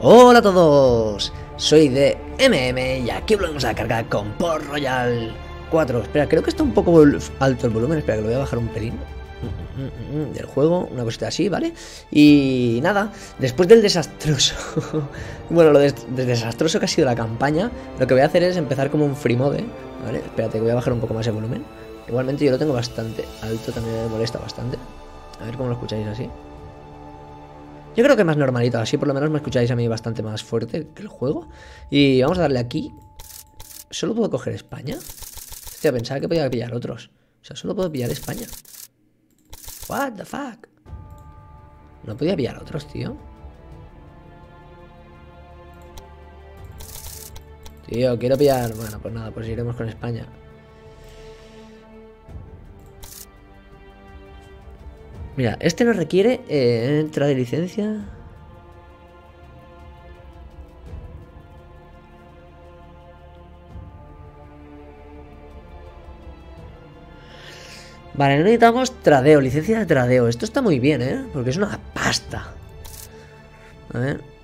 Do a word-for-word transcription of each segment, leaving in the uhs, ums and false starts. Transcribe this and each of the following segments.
Hola a todos, soy de M M y aquí volvemos a cargar con Port Royale cuatro. Espera, creo que está un poco alto el volumen, espera que lo voy a bajar un pelín del juego, una cosita así, ¿vale? Y nada, después del desastroso bueno, lo de, de desastroso que ha sido la campaña, lo que voy a hacer es empezar como un free mode, ¿vale? Espérate que voy a bajar un poco más el volumen. Igualmente yo lo tengo bastante alto, también me molesta bastante. A ver cómo lo escucháis así. Yo creo que más normalito, así por lo menos me escucháis a mí bastante más fuerte que el juego. Y vamos a darle aquí. ¿Solo puedo coger España? Hostia, pensaba que podía pillar otros. O sea, solo puedo pillar España. What the fuck? No podía pillar otros, tío. Tío, quiero pillar... Bueno, pues nada, pues iremos con España. Mira, este no requiere eh, entra de licencia. Vale, no necesitamos tradeo, licencia de tradeo. Esto está muy bien, ¿eh? Porque es una pasta. A ver.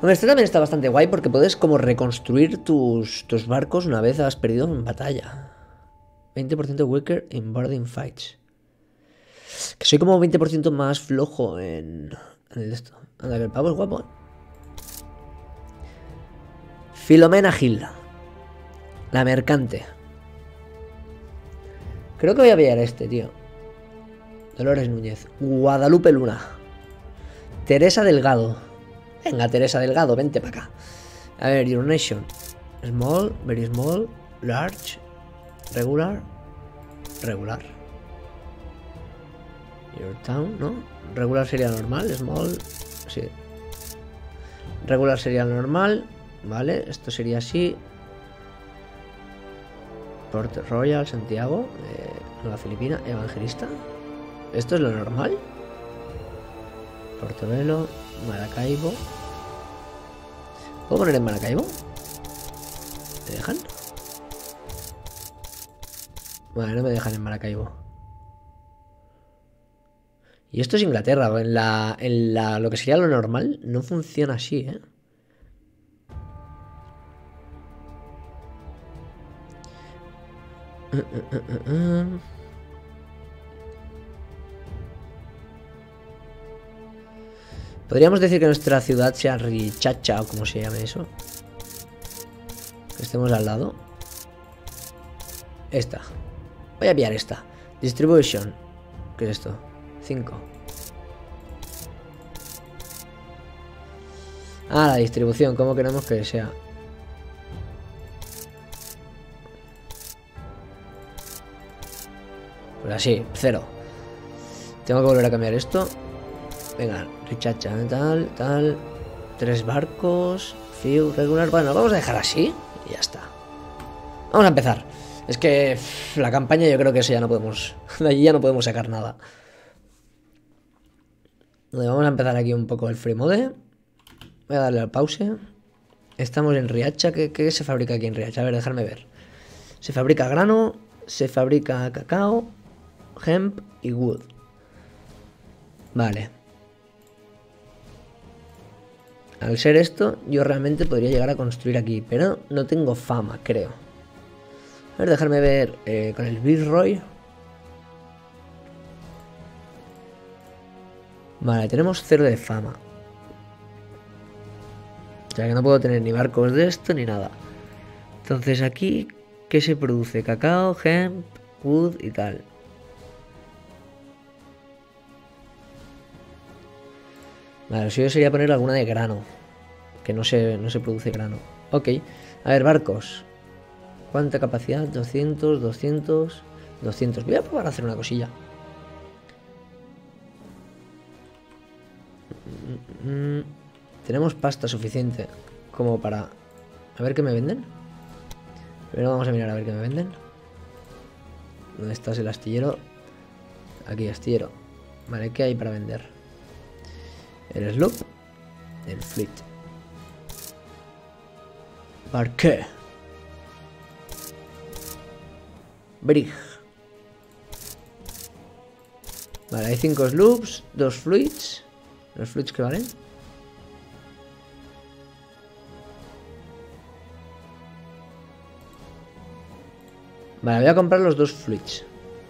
Bueno, este también está bastante guay porque puedes como reconstruir tus, tus barcos una vez has perdido en batalla. veinte por ciento weaker in boarding fights. Que soy como veinte por ciento más flojo en, en el esto. Anda, que el pavo es guapo. Filomena Gilda, la mercante. Creo que voy a pillar este, tío. Dolores Núñez. Guadalupe Luna. Teresa Delgado. Venga, Teresa Delgado, vente para acá. A ver, your nation. Small, very small, large. Regular, regular. Your town, ¿no? Regular sería normal, small, sí. Regular sería normal, ¿vale? Esto sería así. Port Royal, Santiago, eh, Nueva Filipina, Evangelista. ¿Esto es lo normal? Portovelo, Maracaibo. ¿Puedo poner en Maracaibo? ¿Me dejan? Vale, no me dejan en Maracaibo. Y esto es Inglaterra. En la, en la, lo que sería lo normal no funciona así, ¿eh? Uh, uh, uh, uh, uh. Podríamos decir que nuestra ciudad sea Riohacha o como se llame eso. Que estemos al lado. Esta. Voy a pillar esta. Distribution. ¿Qué es esto? cinco. Ah, la distribución. ¿Cómo queremos que sea? Pues así, cero. Tengo que volver a cambiar esto. Venga, Riohacha, tal, tal. Tres barcos. Few, regular. Bueno, vamos a dejar así. Y ya está. Vamos a empezar. Es que pff, la campaña yo creo que eso ya no podemos... De allí ya no podemos sacar nada. Vamos a empezar aquí un poco el free mode. Voy a darle al pause. Estamos en Riohacha. ¿Qué, qué se fabrica aquí en Riohacha? A ver, dejarme ver. Se fabrica grano, se fabrica cacao, hemp y wood. Vale. Al ser esto, yo realmente podría llegar a construir aquí. Pero no tengo fama, creo. A ver, dejarme ver eh, con el Viceroy. Vale, tenemos cero de fama. O sea que no puedo tener ni barcos de esto ni nada. Entonces aquí, ¿qué se produce? Cacao, hemp, wood y tal. Vale, lo suyo sería poner alguna de grano. Que no se, no se produce grano. Ok, a ver, barcos. ¿Cuánta capacidad? doscientos, doscientos, doscientos. Voy a probar a hacer una cosilla. Tenemos pasta suficiente como para... A ver qué me venden. Primero vamos a mirar a ver qué me venden. ¿Dónde estás el astillero? Aquí, astillero. Vale, ¿qué hay para vender? El sloop. del fleet. Barque. Brig. Vale, hay cinco sloops, dos fleets. ¿Los fleets que valen? Vale, voy a comprar los dos fleets.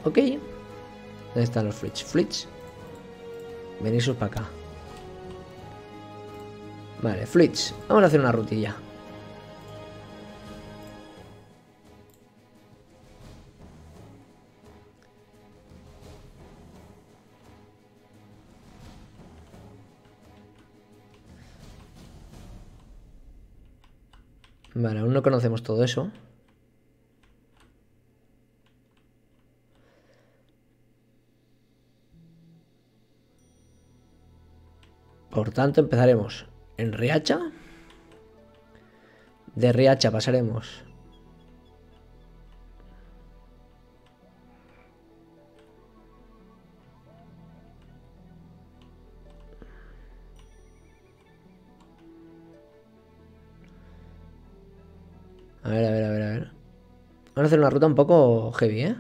Ok. ¿Dónde están los fleets? Fleets. Venís para acá. Vale, fleets. Vamos a hacer una rutilla. Vale, aún no conocemos todo eso. Por tanto, empezaremos en Riohacha. De Riohacha pasaremos a ver, a ver, a ver, a ver. Vamos a hacer una ruta un poco heavy, ¿eh?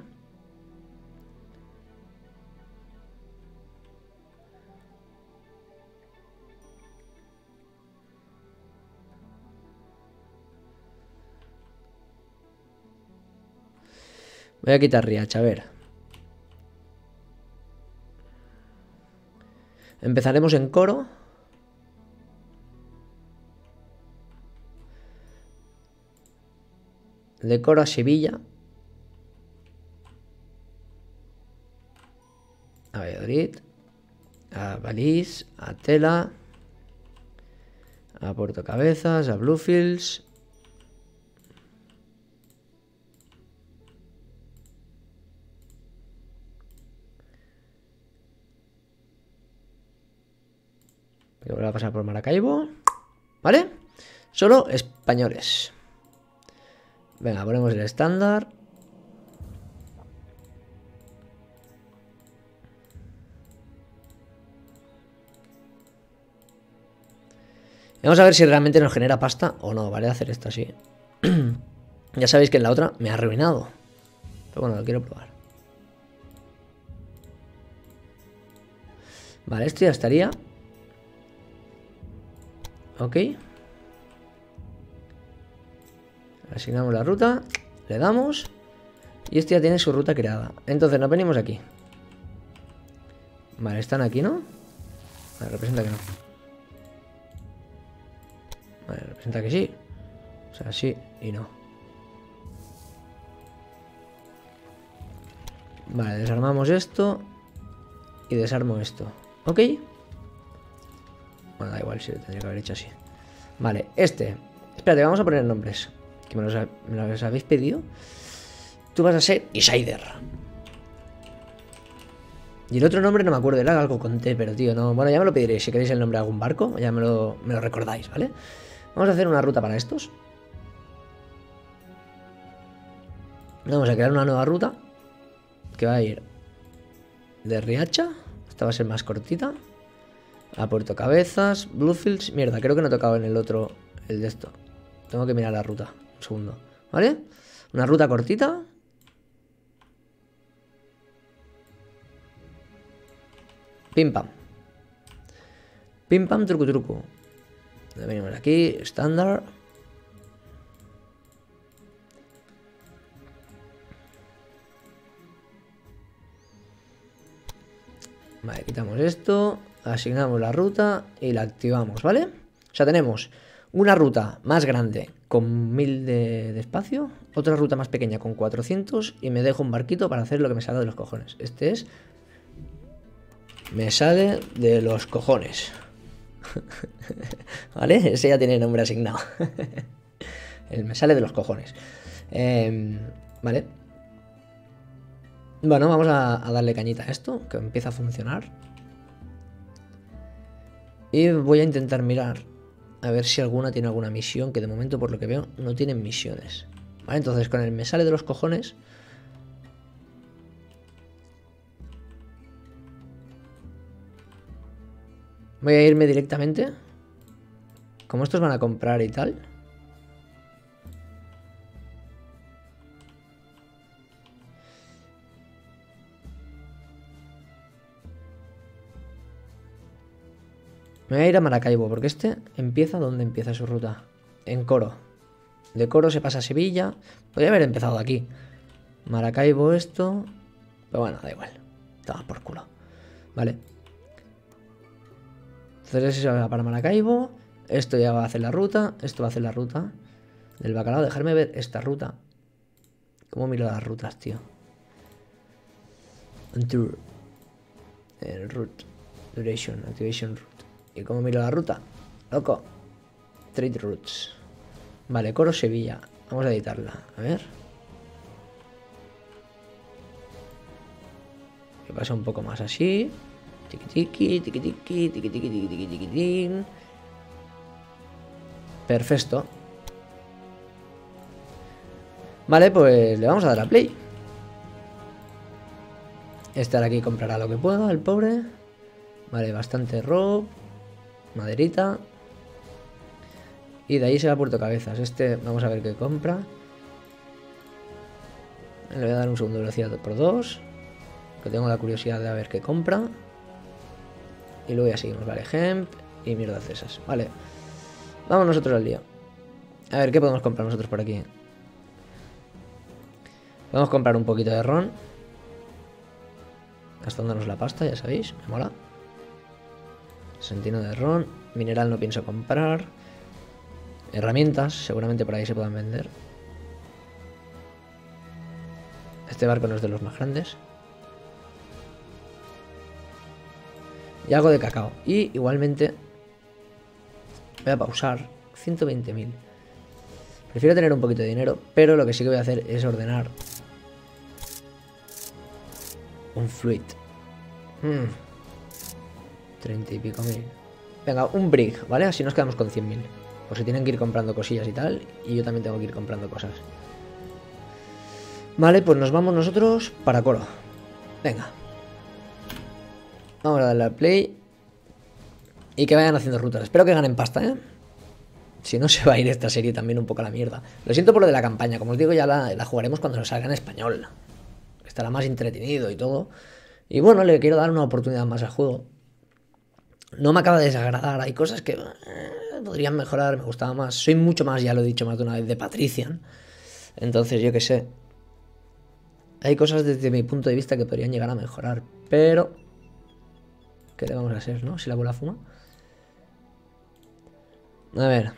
Voy a quitar Riohacha, a ver. Empezaremos en Coro. De Coro a Sevilla. A Valladolid. A Valís. A Tela. A Puerto Cabezas. A Bluefields. Voy a pasar por Maracaibo. ¿Vale? Solo españoles. Venga, ponemos el estándar. Vamos a ver si realmente nos genera pasta o no, ¿vale? Hacer esto así. Ya sabéis que en la otra me ha arruinado. Pero bueno, lo quiero probar. Vale, esto ya estaría. Ok. Asignamos la ruta, le damos y este ya tiene su ruta creada. Entonces nos venimos aquí. Vale, están aquí, ¿no? Vale, representa que no. Vale, representa que sí. O sea, sí y no. Vale, desarmamos esto y desarmo esto. Ok. Bueno, da igual, si lo tendría que haber hecho así. Vale, este. Espérate, vamos a poner nombres. Que me los, ha, me los habéis pedido. Tú vas a ser Isidre. Y el otro nombre no me acuerdo, era algo con T, pero tío, no. Bueno, ya me lo pediréis. Si queréis el nombre de algún barco, ya me lo, me lo recordáis, ¿vale? Vamos a hacer una ruta para estos. Vamos a crear una nueva ruta. Que va a ir de Riohacha. Esta va a ser más cortita. A Puerto Cabezas, Bluefields. Mierda, creo que no he tocado en el otro, el de esto. Tengo que mirar la ruta. Un segundo, ¿vale? Una ruta cortita. Pim pam. Pim pam, truco, truco. Venimos aquí, estándar. Vale, quitamos esto. Asignamos la ruta y la activamos, ¿vale? O sea, tenemos una ruta más grande con mil de, de espacio, otra ruta más pequeña con cuatrocientos y me dejo un barquito para hacer lo que me salga de los cojones. Este es... Me sale de los cojones. ¿Vale? Ese ya tiene nombre asignado. El me sale de los cojones. Eh, vale. Bueno, vamos a, a darle cañita a esto, que empieza a funcionar. Y voy a intentar mirar a ver si alguna tiene alguna misión, que de momento, por lo que veo, no tienen misiones. Vale, entonces con el me sale de los cojones voy a irme directamente ¿Cómo estos van a comprar y tal? Me voy a ir a Maracaibo, porque este empieza... ¿Dónde empieza su ruta? En Coro. De Coro se pasa a Sevilla. Podría haber empezado aquí. Maracaibo esto... Pero bueno, da igual. Toma por culo. Vale. Entonces eso va para Maracaibo. Esto ya va a hacer la ruta. Esto va a hacer la ruta del bacalao. Dejarme ver esta ruta. ¿Cómo miro las rutas, tío? Tour. El route. Duration. Activation route. ¿Y cómo miro la ruta? Loco. Trade routes. Vale, Coro Sevilla. Vamos a editarla. A ver. Que pasa un poco más así. Tiki tiki, tiki tiki, tiki tiki, tiki tiki, tiki tiki. Perfecto. Vale, pues le vamos a dar a play. Este ahora aquí comprará lo que pueda, el pobre. Vale, bastante rob. Maderita. Y de ahí se va a Puerto Cabezas. Este, vamos a ver qué compra. Le voy a dar un segundo de velocidad por dos. Que tengo la curiosidad de a ver qué compra. Y luego ya seguimos. Vale, hemp y mierdas esas. Vale. Vamos nosotros al lío. A ver, ¿qué podemos comprar nosotros por aquí? Podemos comprar un poquito de ron. Gastándonos la pasta, ya sabéis. Me mola. Sentino de ron. Mineral no pienso comprar. Herramientas, seguramente por ahí se puedan vender. Este barco no es de los más grandes. Y algo de cacao. Y igualmente voy a pausar. ciento veinte mil. Prefiero tener un poquito de dinero, pero lo que sí que voy a hacer es ordenar un fluid. mm. treinta y pico mil. Venga, un brick, ¿vale? Así nos quedamos con cien mil. Pues se tienen que ir comprando cosillas y tal. Y yo también tengo que ir comprando cosas. Vale, pues nos vamos nosotros para Coro. Venga. Vamos a darle al play. Y que vayan haciendo rutas. Espero que ganen pasta, ¿eh? Si no, se va a ir esta serie también un poco a la mierda. Lo siento por lo de la campaña. Como os digo, ya la, la jugaremos cuando nos salga en español. Estará más entretenido y todo. Y bueno, le quiero dar una oportunidad más al juego. No me acaba de desagradar. Hay cosas que eh, podrían mejorar. Me gustaba más. Soy mucho más, ya lo he dicho más de una vez, de Patrician. Entonces, yo qué sé. Hay cosas desde mi punto de vista que podrían llegar a mejorar. Pero... ¿qué le vamos a hacer, no? Si la bola fuma. A ver.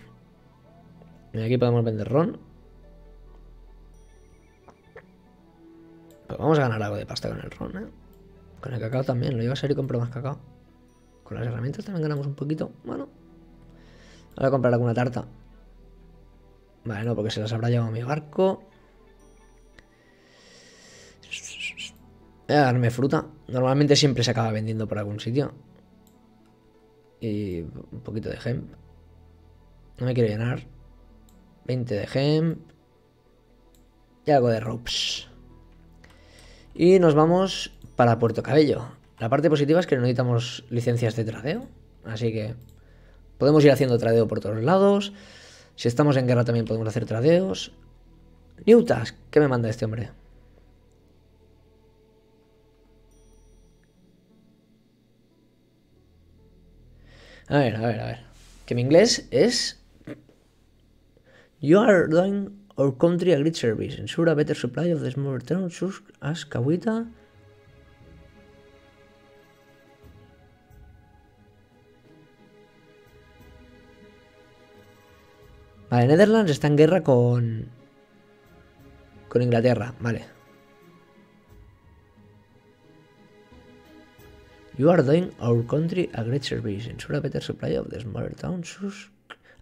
Aquí podemos vender ron. Pues vamos a ganar algo de pasta con el ron, ¿eh? Con el cacao también. Lo iba a salir y compro más cacao. Con las herramientas también ganamos un poquito. Bueno. Ahora comprar alguna tarta. Vale, no, porque se las habrá llevado mi barco. Voy a darme fruta. Normalmente siempre se acaba vendiendo por algún sitio. Y un poquito de hemp. No me quiero llenar. veinte de hemp. Y algo de ropes. Y nos vamos para Puerto Cabello. La parte positiva es que no necesitamos licencias de tradeo. Así que podemos ir haciendo tradeo por todos lados. Si estamos en guerra también podemos hacer tradeos. New Task. ¿Qué me manda este hombre? A ver, a ver, a ver. Que mi inglés es... You are doing our country a great service. Ensure a better supply of the small town such as Cavite. Vale, Netherlands está en guerra con... con Inglaterra, vale. You are doing our country a great service. Ensure a better supply of the smaller towns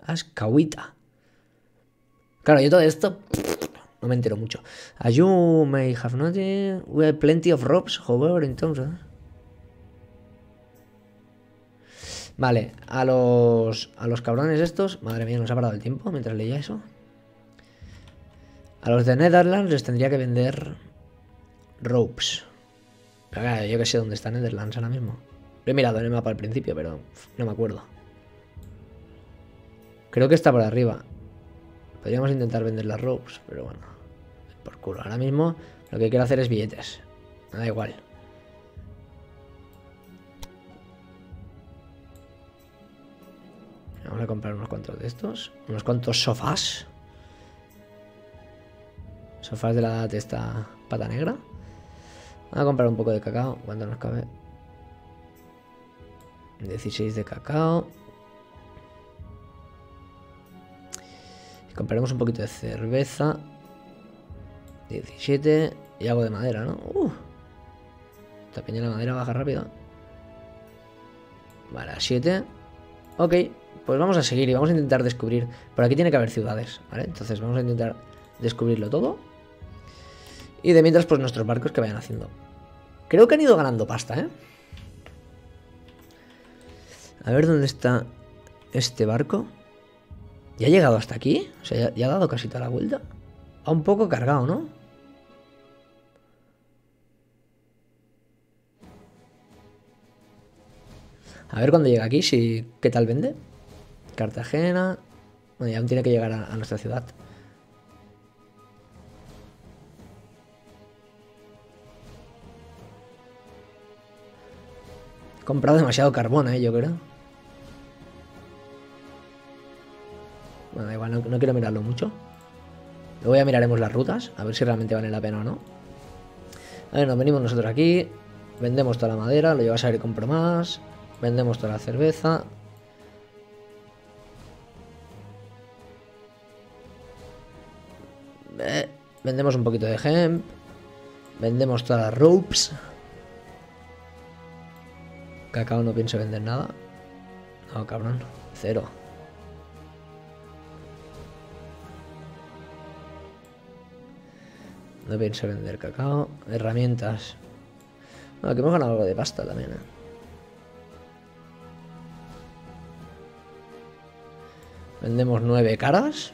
as Cavite. Claro, yo todo esto no me entero mucho. As you may have noticed, we have plenty of ropes, however, in terms of... Vale, a los, a los cabrones estos... Madre mía, nos ha parado el tiempo mientras leía eso. A los de Netherlands les tendría que vender ropes. Pero claro, yo que sé dónde está Netherlands ahora mismo. Lo he mirado en el mapa al principio, pero no me acuerdo. Creo que está por arriba. Podríamos intentar vender las ropes, pero bueno. Por culo. Ahora mismo lo que quiero hacer es billetes. Da igual. Vamos a comprar unos cuantos de estos. Unos cuantos sofás. Sofás de la testa pata negra. Vamos a comprar un poco de cacao. ¿Cuánto nos cabe? dieciséis de cacao. Compraremos un poquito de cerveza. diecisiete. Y algo de madera, ¿no? Uh, esta piña de la madera baja rápido. Vale, a siete. Ok, pues vamos a seguir y vamos a intentar descubrir. Por aquí tiene que haber ciudades, ¿vale? Entonces vamos a intentar descubrirlo todo. Y de mientras, pues nuestros barcos que vayan haciendo. Creo que han ido ganando pasta, ¿eh? A ver dónde está este barco. ¿Ya ha llegado hasta aquí? O sea, ya, ya ha dado casi toda la vuelta. Va un poco cargado, ¿no? A ver cuando llega aquí, si qué tal vende. Cartagena. Bueno, ya aún tiene que llegar a, a nuestra ciudad. He comprado demasiado carbón, ¿eh? Yo creo. Bueno, da igual, no, no quiero mirarlo mucho. Luego ya miraremos las rutas, a ver si realmente vale la pena o no. A ver, nos venimos nosotros aquí. Vendemos toda la madera, lo llevas a ver y compro más. Vendemos toda la cerveza. Eh, vendemos un poquito de hemp. Vendemos todas las ropes. Cacao no pienso vender nada. No, cabrón. Cero. No pienso vender cacao. Herramientas. Bueno, que hemos ganado algo de pasta también, ¿eh? Vendemos nueve caras.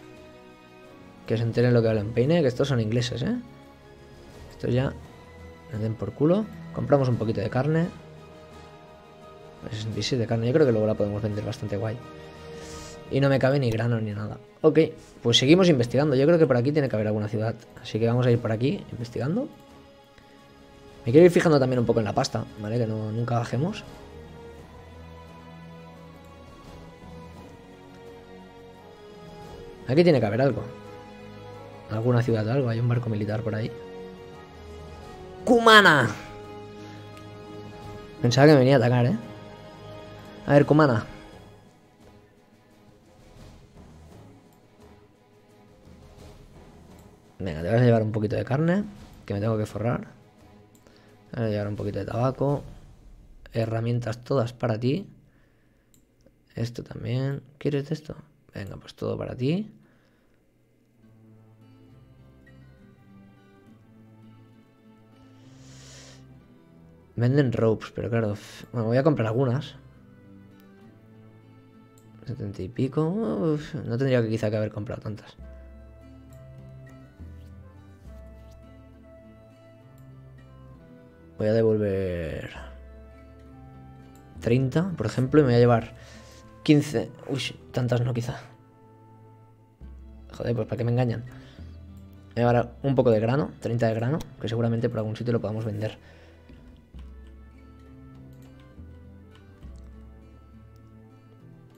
Que se enteren lo que hablan peine. Que estos son ingleses, ¿eh? Estos ya me den por culo. Compramos un poquito de carne. sesenta y siete de carne. Yo creo que luego la podemos vender bastante guay. Y no me cabe ni grano ni nada. Ok, pues seguimos investigando. Yo creo que por aquí tiene que haber alguna ciudad. Así que vamos a ir por aquí investigando. Me quiero ir fijando también un poco en la pasta, ¿vale? Que no, nunca bajemos. Aquí tiene que haber algo. Alguna ciudad o algo. Hay un barco militar por ahí. ¡Cumana! Pensaba que me venía a atacar, ¿eh? A ver, Cumana. Venga, te vas a llevar un poquito de carne, que me tengo que forrar. Te vas a llevar un poquito de tabaco. Herramientas todas para ti. Esto también. ¿Quieres esto? Venga, pues todo para ti. Venden ropes, pero claro... Bueno, voy a comprar algunas. setenta y pico... Uf, no tendría que quizá que haber comprado tantas. Voy a devolver... treinta, por ejemplo, y me voy a llevar... quince... Uy, tantas no quizá. Joder, pues para qué me engañan. Voy a llevar un poco de grano, treinta de grano, que seguramente por algún sitio lo podamos vender.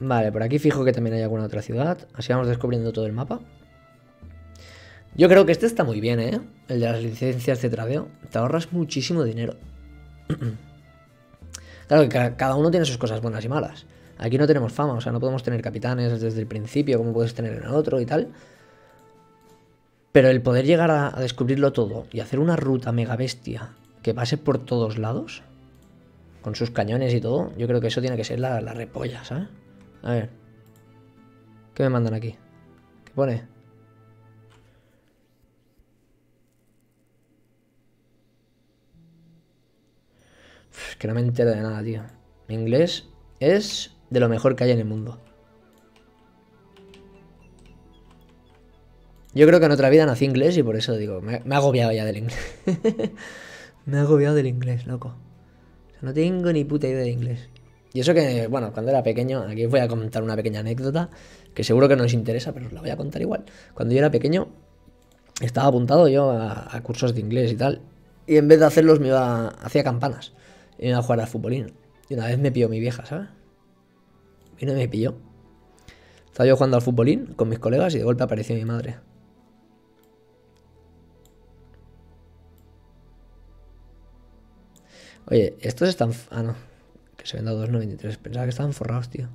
Vale, por aquí fijo que también hay alguna otra ciudad. Así vamos descubriendo todo el mapa. Yo creo que este está muy bien, ¿eh? El de las licencias de tradeo. Te ahorras muchísimo dinero. Claro que cada uno tiene sus cosas buenas y malas. Aquí no tenemos fama, o sea, no podemos tener capitanes desde el principio, como puedes tener en el otro y tal. Pero el poder llegar a, a descubrirlo todo y hacer una ruta mega bestia que pase por todos lados, con sus cañones y todo, yo creo que eso tiene que ser la, la repolla, ¿sabes? A ver. ¿Qué me mandan aquí? ¿Qué pone? Uf, que no me entero de nada, tío. Mi inglés es... de lo mejor que hay en el mundo. Yo creo que en otra vida nací inglés y por eso digo, me, me he agobiado ya del inglés. Me he agobiado del inglés, loco. O sea, no tengo ni puta idea de inglés. Y eso que, bueno, cuando era pequeño, aquí voy a contar una pequeña anécdota, que seguro que no os interesa, pero os la voy a contar igual. Cuando yo era pequeño, estaba apuntado yo a, a cursos de inglés y tal, y en vez de hacerlos me iba, hacía campanas, y me iba a jugar al futbolín. Y una vez me pilló mi vieja, ¿sabes? Y no me pilló. Estaba yo jugando al futbolín con mis colegas y de golpe apareció mi madre. Oye, estos están... Ah, no. Que se venda dos noventa y tres. Pensaba que estaban forrados, tío.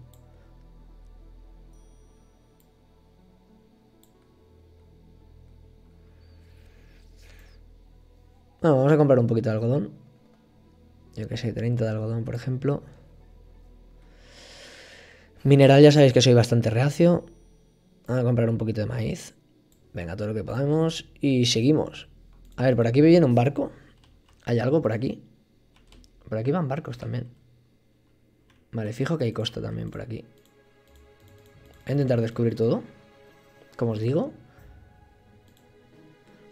Bueno, vamos a comprar un poquito de algodón. Yo que sé, treinta de algodón, por ejemplo. Mineral, ya sabéis que soy bastante reacio. Vamos a comprar un poquito de maíz. Venga, todo lo que podamos. Y seguimos. A ver, por aquí viene un barco. ¿Hay algo por aquí? Por aquí van barcos también. Vale, fijo que hay costa también por aquí. Voy a intentar descubrir todo, como os digo.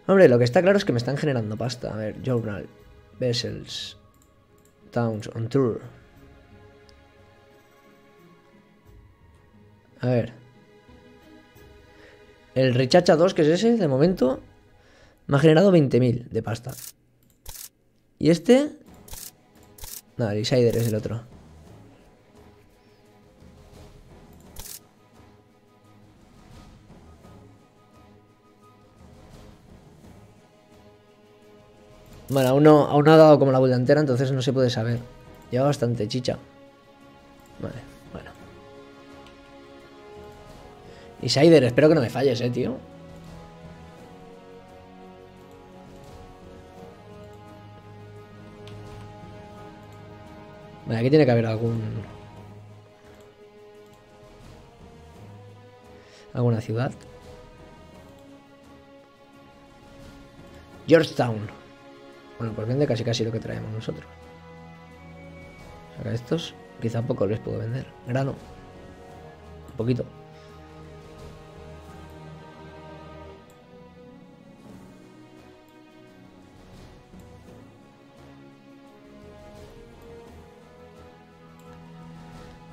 Hombre, lo que está claro es que me están generando pasta. A ver, Journal, Vessels, Towns, On Tour. A ver. El Richacha dos, que es ese, de momento, me ha generado veinte mil de pasta. Y este... No, el Isidre es el otro. Bueno, aún no, aún no ha dado como la vuelta entera, entonces no se puede saber. Lleva bastante chicha. Vale, bueno. Isidre, espero que no me falles, eh, tío. Vale, aquí tiene que haber algún... alguna ciudad. Georgetown. Bueno, pues vende casi casi lo que traemos nosotros. O sea, a estos quizá poco les puedo vender. Grano. Un poquito.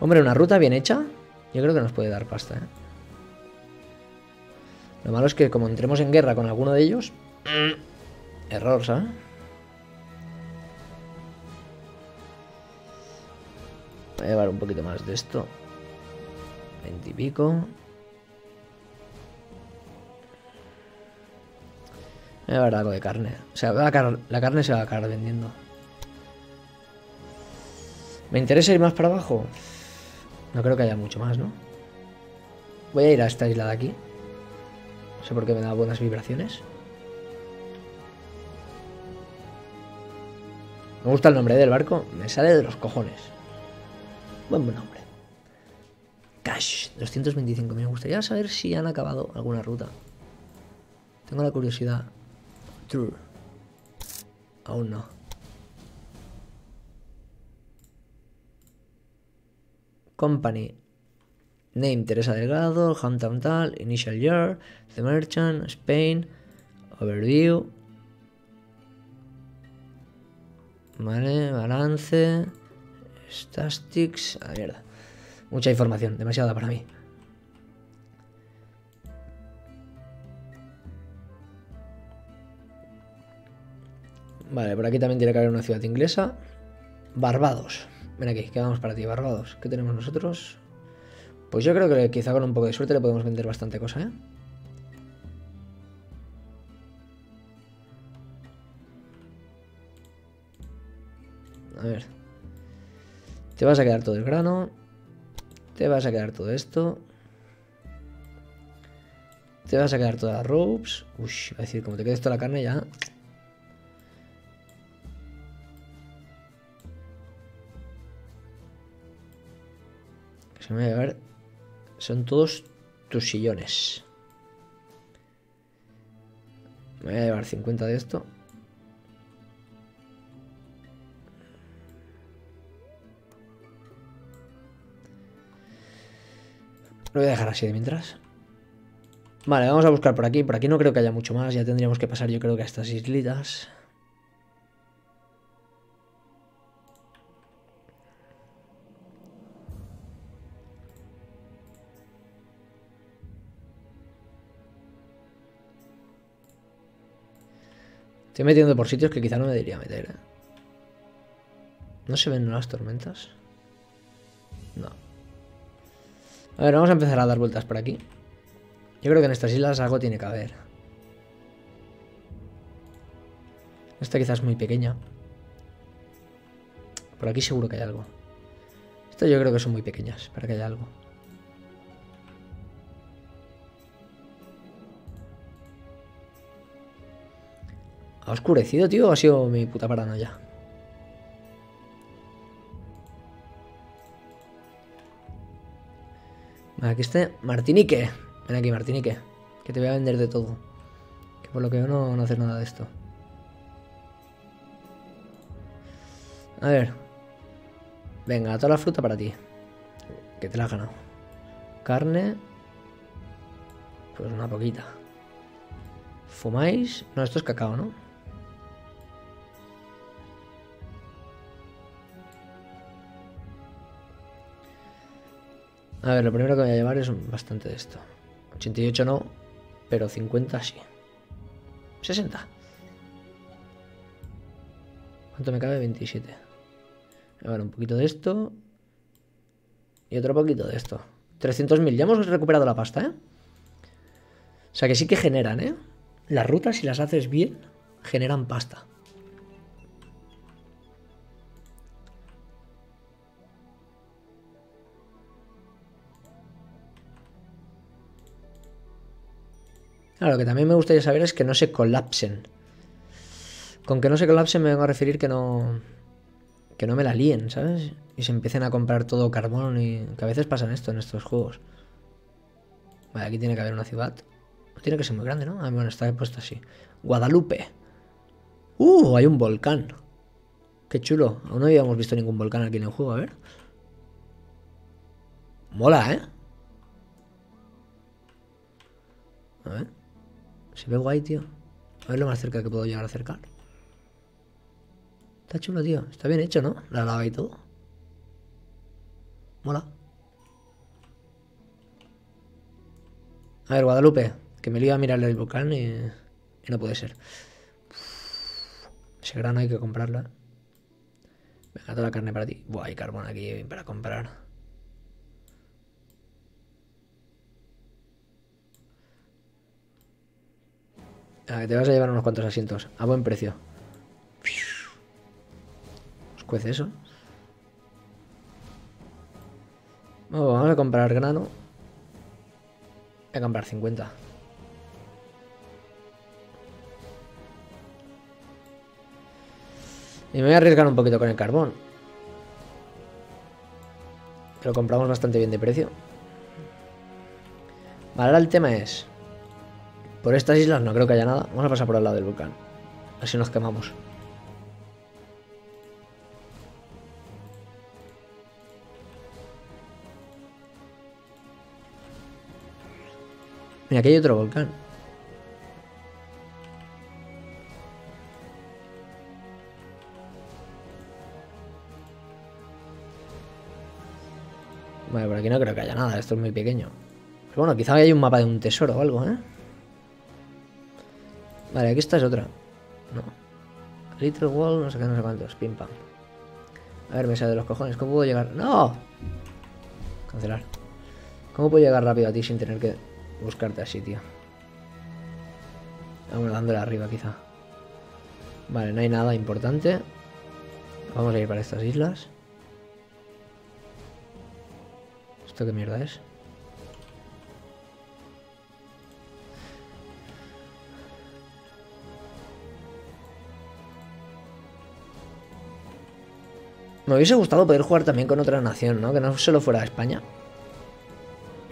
Hombre, una ruta bien hecha, yo creo que nos puede dar pasta, ¿eh? Lo malo es que como entremos en guerra con alguno de ellos... Error, ¿sabes? Voy a llevar un poquito más de esto. veinte y pico. Voy a llevar algo de carne. O sea, la carne se va a acabar vendiendo. ¿Me interesa ir más para abajo? No creo que haya mucho más, ¿no? Voy a ir a esta isla de aquí. No sé por qué me da buenas vibraciones. Me gusta el nombre del barco. Me sale de los cojones. Buen buen nombre. Cash. doscientos veinticinco. Me gustaría saber si han acabado alguna ruta. Tengo la curiosidad. True. Aún no. Company. Name Teresa Delgado, Hometown Tal, Initial Year, The Merchant, Spain, Overview. Vale, balance, statistics, a la mierda. Mucha información, demasiada para mí. Vale, por aquí también tiene que haber una ciudad inglesa. Barbados. Ven aquí, ¿qué vamos para ti, Barbados? ¿Qué tenemos nosotros? Pues yo creo que quizá con un poco de suerte le podemos vender bastante cosa, ¿eh? A ver. Te vas a quedar todo el grano. Te vas a quedar todo esto. Te vas a quedar todas las ropes. Uy, es decir, como te quedes toda la carne ya... Me voy a llevar. Son todos tus sillones. Me voy a llevar cincuenta de esto. Lo voy a dejar así de mientras. Vale, vamos a buscar por aquí. Por aquí no creo que haya mucho más. Ya tendríamos que pasar, yo creo que a estas islitas. Estoy metiendo por sitios que quizá no me debería meter, ¿eh? ¿No se ven nuevas tormentas? No. A ver, vamos a empezar a dar vueltas por aquí. Yo creo que en estas islas algo tiene que haber. Esta quizás es muy pequeña. Por aquí seguro que hay algo. Estas yo creo que son muy pequeñas para que haya algo. ¿Ha oscurecido, tío? ¿O ha sido mi puta paranoia? Aquí está Martinique. Ven aquí, Martinique, que te voy a vender de todo. Que por lo que veo no, no haces nada de esto. A ver. Venga, toda la fruta para ti, que te la has ganado. Carne. Pues una poquita. ¿Fumáis? No, esto es cacao, ¿no? A ver, lo primero que voy a llevar es bastante de esto. ochenta y ocho no, pero cincuenta sí. sesenta. ¿Cuánto me cabe? veintisiete. A ver, un poquito de esto. Y otro poquito de esto. trescientos mil. Ya hemos recuperado la pasta, ¿eh? O sea que sí que generan, ¿eh? Las rutas, si las haces bien, generan pasta. Claro, lo que también me gustaría saber es que no se colapsen. Con que no se colapsen me vengo a referir que no... Que no me la líen, ¿sabes? Y se empiecen a comprar todo carbón y... Que a veces pasan esto en estos juegos. Vale, aquí tiene que haber una ciudad. Tiene que ser muy grande, ¿no? Ah, bueno, está puesto así. Guadalupe. ¡Uh! Hay un volcán. ¡Qué chulo! Aún no habíamos visto ningún volcán aquí en el juego, a ver. Mola, ¿eh? A ver. Se ve guay, tío. A ver lo más cerca que puedo llegar a acercar. Está chulo, tío. Está bien hecho, ¿no? La lava y todo. Mola. A ver, Guadalupe. Que me lo iba a mirar el volcán y, y no puede ser. Uf, ese grano hay que comprarla. Venga, toda la carne para ti. Buah, hay carbón aquí para comprar. Ah, te vas a llevar unos cuantos asientos a buen precio. ¿Os cuece eso? Oh, vamos a comprar grano. Voy a comprar cincuenta. Y me voy a arriesgar un poquito con el carbón. Lo compramos bastante bien de precio. Vale, ahora el tema es... Por estas islas no creo que haya nada. Vamos a pasar por al lado del volcán. Así nos quemamos. Mira, aquí hay otro volcán. Vale, por aquí no creo que haya nada, esto es muy pequeño. Pero bueno, quizá haya un mapa de un tesoro o algo, ¿eh? Vale, aquí esta es otra. No. Little Wall, no sé qué, no sé cuántos. Pim pam. A ver, me sale de los cojones. ¿Cómo puedo llegar? ¡No! Cancelar. ¿Cómo puedo llegar rápido a ti sin tener que buscarte así, tío? Vamos dándole arriba, quizá. Vale, no hay nada importante. Vamos a ir para estas islas. ¿Esto qué mierda es? Me hubiese gustado poder jugar también con otra nación, ¿no? Que no solo fuera España.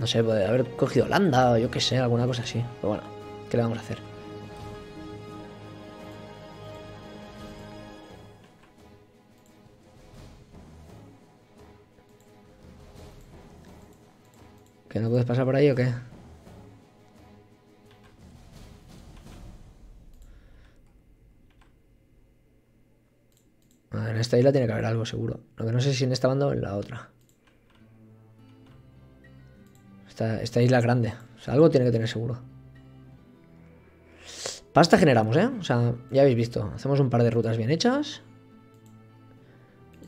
No sé, poder haber cogido Holanda o yo qué sé, alguna cosa así. Pero bueno, ¿qué le vamos a hacer? ¿Que no puedes pasar por ahí o qué? En esta isla tiene que haber algo, seguro. Lo que no sé si en esta banda o en la otra. Esta, esta isla es grande. O sea, algo tiene que tener seguro. Pasta generamos, ¿eh? O sea, ya habéis visto. Hacemos un par de rutas bien hechas.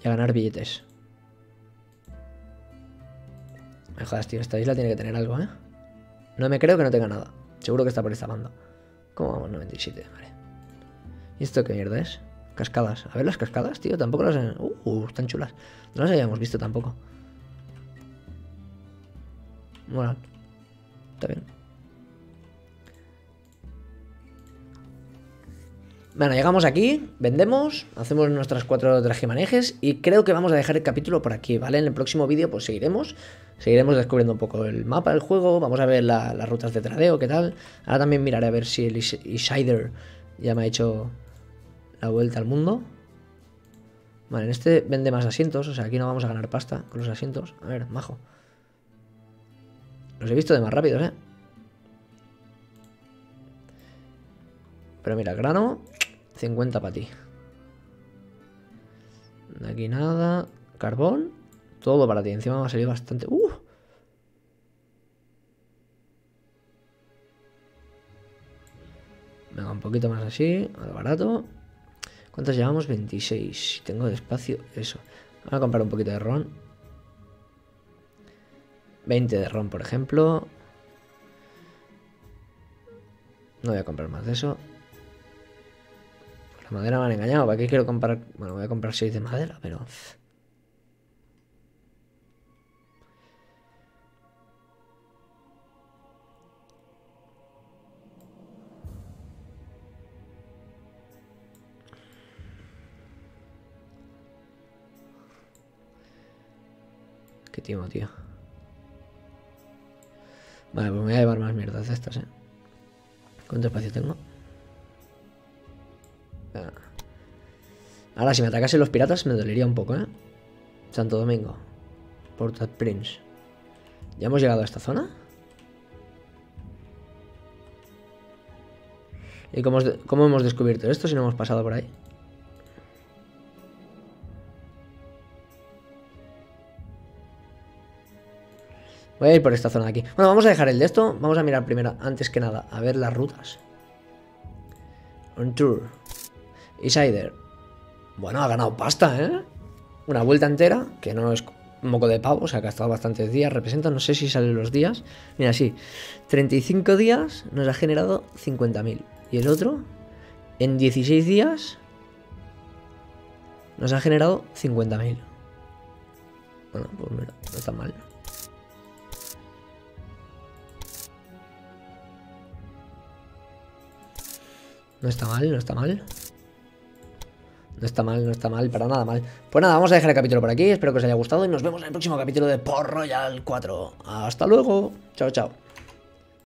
Y a ganar billetes. Me jodas, tío. Esta isla tiene que tener algo, ¿eh? No me creo que no tenga nada. Seguro que está por esta banda. ¿Cómo vamos? noventa y siete, vale. ¿Y esto qué mierda es? Cascadas. A ver las cascadas, tío. Tampoco las... Uh, uh están chulas. No las habíamos visto tampoco. Bueno. Está bien. Bueno, llegamos aquí, vendemos, hacemos nuestras cuatro trajemanejes y creo que vamos a dejar el capítulo por aquí, ¿vale? En el próximo vídeo pues seguiremos, seguiremos descubriendo un poco el mapa del juego, vamos a ver la, las rutas de tradeo, qué tal. Ahora también miraré a ver si el Is Isidre ya me ha hecho la vuelta al mundo. Vale, en este vende más asientos, o sea, aquí no vamos a ganar pasta con los asientos. A ver, majo. Los he visto de más rápidos, ¿eh? Pero mira, grano... cincuenta para ti. Aquí nada. Carbón. Todo para ti. Encima me ha salido bastante. ¡Uh! Venga, un poquito más así. A lo barato. ¿Cuántas llevamos? veintiséis. Tengo despacio. Eso. Voy a comprar un poquito de ron. veinte de ron, por ejemplo. No voy a comprar más de eso. Madera me han engañado, ¿para qué quiero comprar? Bueno, voy a comprar seis de madera, pero... Qué timo, tío. Vale, pues me voy a llevar más mierdas de estas, ¿eh? ¿Cuánto espacio tengo? Ahora, si me atacasen los piratas me dolería un poco, ¿eh? Santo Domingo. Port-au-Prince. ¿Ya hemos llegado a esta zona? ¿Y cómo, cómo hemos descubierto esto si no hemos pasado por ahí? Voy a ir por esta zona de aquí. Bueno, vamos a dejar el de esto. Vamos a mirar primero, antes que nada, a ver las rutas. On tour. Isidre. Bueno, ha ganado pasta, ¿eh? Una vuelta entera, que no es un moco de pavo, o sea, que ha estado bastantes días. Representa, no sé si salen los días. Mira, sí, treinta y cinco días nos ha generado cincuenta mil. Y el otro, en dieciséis días, nos ha generado cincuenta mil. Bueno, pues mira, no está mal. No está mal, no está mal. No está mal, no está mal, para nada mal. Pues nada, vamos a dejar el capítulo por aquí. Espero que os haya gustado y nos vemos en el próximo capítulo de Port Royale cuatro. Hasta luego. Chao, chao.